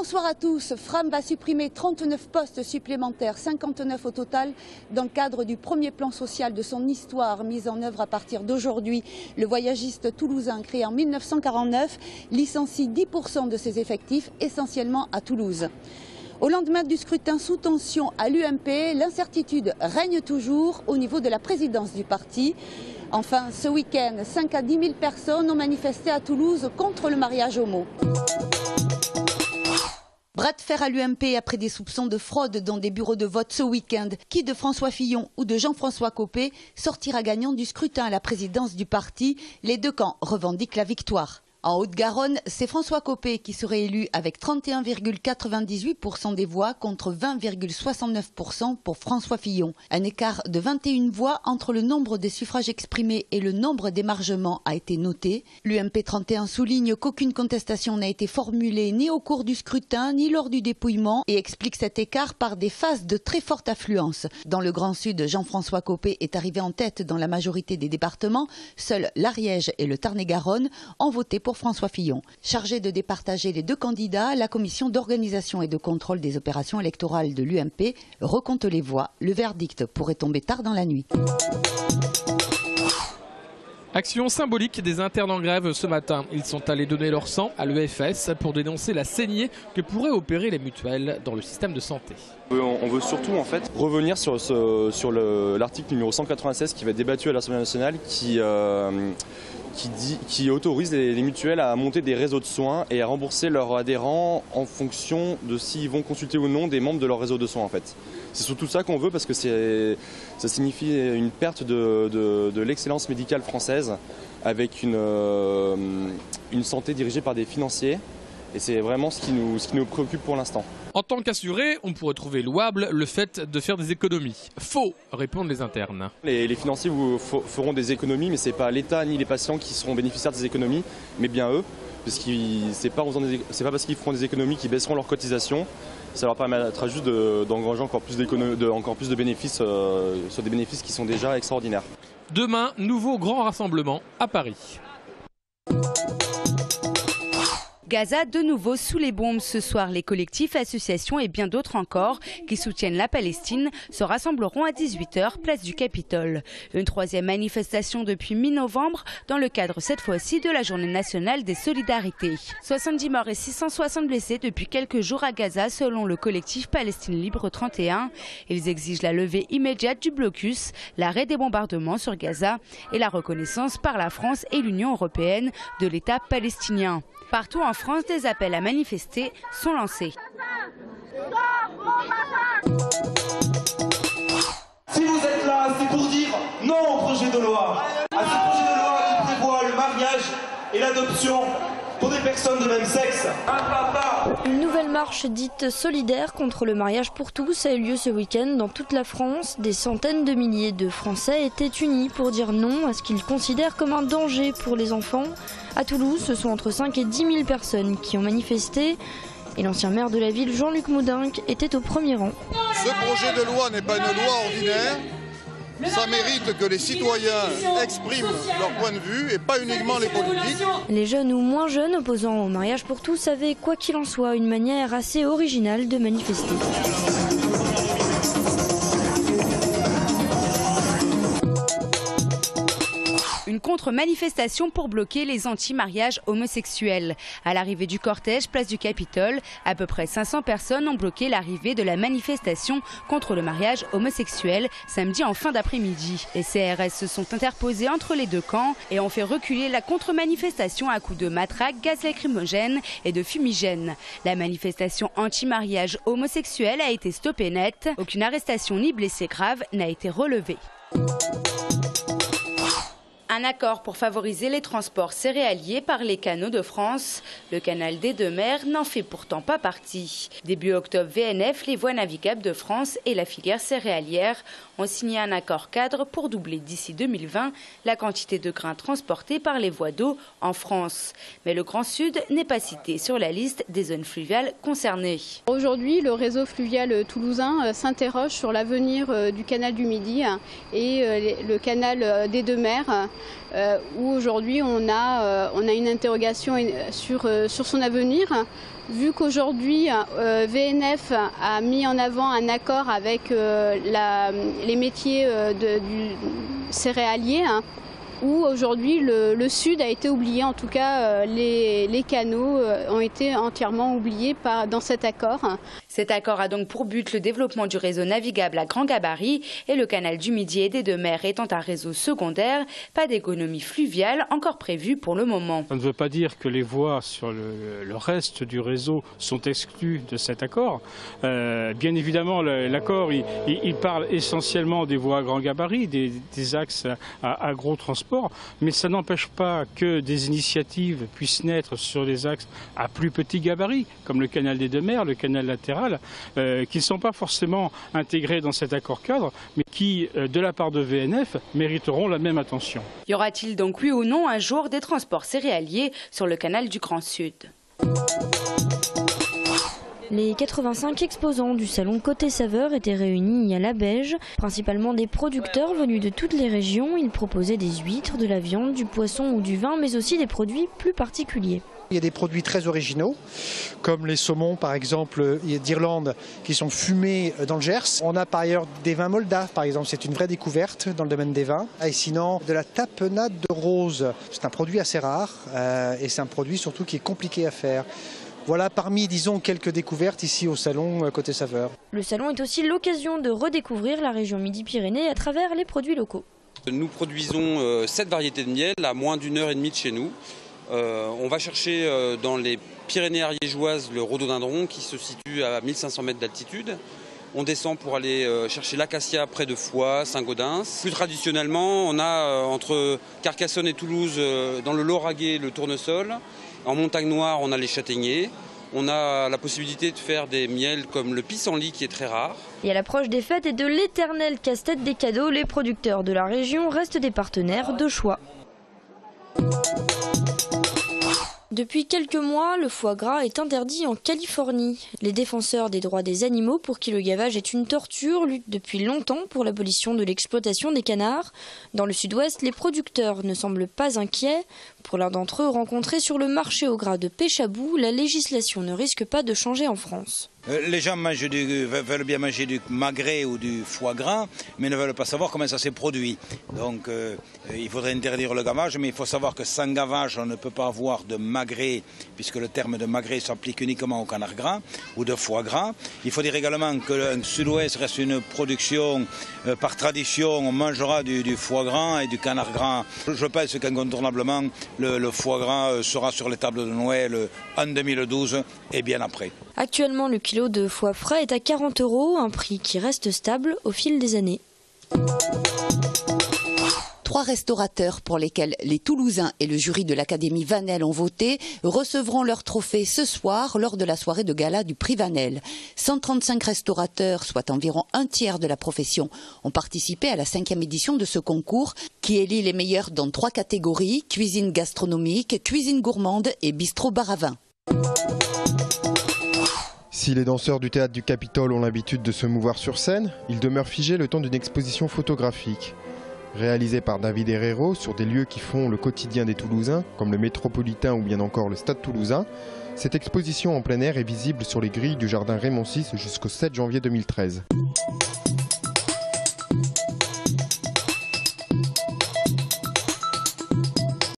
Bonsoir à tous. Fram va supprimer 39 postes supplémentaires, 59 au total, dans le cadre du premier plan social de son histoire, mis en œuvre à partir d'aujourd'hui. Le voyagiste toulousain, créé en 1949, licencie 10% de ses effectifs, essentiellement à Toulouse. Au lendemain du scrutin sous tension à l'UMP, l'incertitude règne toujours au niveau de la présidence du parti. Enfin, ce week-end, 5 à 10 000 personnes ont manifesté à Toulouse contre le mariage homo. Bras de fer à l'UMP après des soupçons de fraude dans des bureaux de vote ce week-end. Qui de François Fillon ou de Jean-François Copé sortira gagnant du scrutin à la présidence du parti? Les deux camps revendiquent la victoire. En Haute-Garonne, c'est François Copé qui serait élu avec 31,98% des voix contre 20,69% pour François Fillon. Un écart de 21 voix entre le nombre des suffrages exprimés et le nombre d'émargements a été noté. L'UMP 31 souligne qu'aucune contestation n'a été formulée ni au cours du scrutin ni lors du dépouillement et explique cet écart par des phases de très forte affluence. Dans le Grand Sud, Jean-François Copé est arrivé en tête dans la majorité des départements. Seuls l'Ariège et le Tarn-et-Garonne ont voté pour François Fillon. Chargé de départager les deux candidats, la commission d'organisation et de contrôle des opérations électorales de l'UMP recompte les voix. Le verdict pourrait tomber tard dans la nuit. Action symbolique des internes en grève ce matin. Ils sont allés donner leur sang à l'EFS pour dénoncer la saignée que pourraient opérer les mutuelles dans le système de santé. On veut surtout en fait revenir sur l'article numéro 196 qui va être débattu à l'Assemblée nationale qui autorise les mutuelles à monter des réseaux de soins et à rembourser leurs adhérents en fonction de s'ils vont consulter ou non des membres de leur réseau de soins en fait. C'est surtout ça qu'on veut parce que ça signifie une perte de l'excellence médicale française avec une santé dirigée par des financiers et c'est vraiment ce qui nous préoccupe pour l'instant. En tant qu'assuré, on pourrait trouver louable le fait de faire des économies. Faux, répondent les internes. Les financiers feront des économies, mais ce n'est pas l'État ni les patients qui seront bénéficiaires des économies, mais bien eux. Parce que ce n'est pas parce qu'ils feront des économies qu'ils baisseront leurs cotisations. Ça leur permettra juste d'engranger encore plus de bénéfices sur des bénéfices qui sont déjà extraordinaires. Demain, nouveau grand rassemblement à Paris. Gaza de nouveau sous les bombes. Ce soir, les collectifs, associations et bien d'autres encore qui soutiennent la Palestine se rassembleront à 18 h, place du Capitole. Une troisième manifestation depuis mi-novembre, dans le cadre cette fois-ci de la Journée nationale des solidarités. 70 morts et 660 blessés depuis quelques jours à Gaza, selon le collectif Palestine Libre 31. Ils exigent la levée immédiate du blocus, l'arrêt des bombardements sur Gaza et la reconnaissance par la France et l'Union européenne de l'État palestinien. Partout en France, des appels à manifester sont lancés. Si vous êtes là, c'est pour dire non au projet de loi. À ce projet de loi qui prévoit le mariage et l'adoption pour des personnes de même sexe. Une nouvelle marche dite solidaire contre le mariage pour tous a eu lieu ce week-end dans toute la France. Des centaines de milliers de Français étaient unis pour dire non à ce qu'ils considèrent comme un danger pour les enfants. À Toulouse, ce sont entre 5 et 10 000 personnes qui ont manifesté. Et l'ancien maire de la ville, Jean-Luc Moudenc, était au premier rang. Ce projet de loi n'est pas une loi ordinaire. Ça mérite que les citoyens expriment leur point de vue et pas uniquement les politiques. Les jeunes ou moins jeunes opposants au mariage pour tous avaient, quoi qu'il en soit, une manière assez originale de manifester. Une contre-manifestation pour bloquer les anti-mariages homosexuels. À l'arrivée du cortège, place du Capitole, à peu près 500 personnes ont bloqué l'arrivée de la manifestation contre le mariage homosexuel samedi en fin d'après-midi. Les CRS se sont interposés entre les deux camps et ont fait reculer la contre-manifestation à coups de matraques, gaz lacrymogène et de fumigène. La manifestation anti-mariage homosexuel a été stoppée net. Aucune arrestation ni blessé grave n'a été relevée. Un accord pour favoriser les transports céréaliers par les canaux de France. Le canal des Deux-Mers n'en fait pourtant pas partie. Début octobre, VNF, les voies navigables de France et la filière céréalière ont signé un accord cadre pour doubler d'ici 2020 la quantité de grains transportés par les voies d'eau en France. Mais le Grand Sud n'est pas cité sur la liste des zones fluviales concernées. Aujourd'hui, le réseau fluvial toulousain s'interroge sur l'avenir du canal du Midi et le canal des Deux-Mers. où aujourd'hui on a une interrogation sur son avenir. Vu qu'aujourd'hui VNF a mis en avant un accord avec les métiers du céréalier, hein, où aujourd'hui le sud a été oublié, en tout cas les canaux ont été entièrement oubliés dans cet accord. Cet accord a donc pour but le développement du réseau navigable à grand gabarit et le canal du Midi et des Deux-Mers étant un réseau secondaire, pas d'économie fluviale encore prévue pour le moment. Ça ne veut pas dire que les voies sur le reste du réseau sont exclues de cet accord. Bien évidemment, l'accord il parle essentiellement des voies à grand gabarit, des axes à gros transport. Mais ça n'empêche pas que des initiatives puissent naître sur des axes à plus petit gabarit, comme le canal des Deux-Mers, le canal latéral, qui ne sont pas forcément intégrés dans cet accord cadre, mais qui, de la part de VNF, mériteront la même attention. Y aura-t-il donc, oui ou non, un jour des transports céréaliers sur le canal du Grand Sud ? Les 85 exposants du salon Côté Saveur étaient réunis à la Beige, principalement des producteurs venus de toutes les régions. Ils proposaient des huîtres, de la viande, du poisson ou du vin, mais aussi des produits plus particuliers. Il y a des produits très originaux, comme les saumons par exemple d'Irlande qui sont fumés dans le Gers. On a par ailleurs des vins moldaves par exemple, c'est une vraie découverte dans le domaine des vins. Et sinon de la tapenade de rose, c'est un produit assez rare et c'est un produit surtout qui est compliqué à faire. Voilà parmi, disons, quelques découvertes ici au salon Côté Saveur. Le salon est aussi l'occasion de redécouvrir la région Midi-Pyrénées à travers les produits locaux. Nous produisons 7 variétés de miel à moins d'1h30 de chez nous. On va chercher dans les Pyrénées-Ariégeoises le rhododendron qui se situe à 1500 mètres d'altitude. On descend pour aller chercher l'acacia près de Foix, Saint-Gaudens. Plus traditionnellement, on a entre Carcassonne et Toulouse, dans le Lauragais, le tournesol. En montagne noire, on a les châtaigniers, on a la possibilité de faire des miels comme le pissenlit qui est très rare. Et à l'approche des fêtes et de l'éternel casse-tête des cadeaux, les producteurs de la région restent des partenaires de choix. Depuis quelques mois, le foie gras est interdit en Californie. Les défenseurs des droits des animaux pour qui le gavage est une torture luttent depuis longtemps pour l'abolition de l'exploitation des canards. Dans le sud-ouest, les producteurs ne semblent pas inquiets. Pour l'un d'entre eux, rencontré sur le marché au gras de Péchabou, la législation ne risque pas de changer en France. Les gens veulent bien manger du magret ou du foie gras, mais ne veulent pas savoir comment ça s'est produit. Donc il faudrait interdire le gavage, mais il faut savoir que sans gavage, on ne peut pas avoir de magret, puisque le terme de magret s'applique uniquement au canard gras ou de foie gras. Il faut dire également que le sud-ouest reste une production, par tradition, on mangera du foie gras et du canard gras. Je pense qu'incontournablement, le foie gras sera sur les tables de Noël en 2012 et bien après. Actuellement, le kilo de foie frais est à 40 €, un prix qui reste stable au fil des années. 3 restaurateurs pour lesquels les Toulousains et le jury de l'Académie Vanel ont voté recevront leur trophée ce soir lors de la soirée de gala du prix Vanel. 135 restaurateurs, soit environ un tiers de la profession, ont participé à la 5e édition de ce concours qui élit les meilleurs dans 3 catégories, cuisine gastronomique, cuisine gourmande et bistrot bar à vin. Si les danseurs du théâtre du Capitole ont l'habitude de se mouvoir sur scène, ils demeurent figés le temps d'une exposition photographique. Réalisée par David Herrero sur des lieux qui font le quotidien des Toulousains, comme le Métropolitain ou bien encore le Stade Toulousain, cette exposition en plein air est visible sur les grilles du Jardin Raymond VI jusqu'au 7 janvier 2013.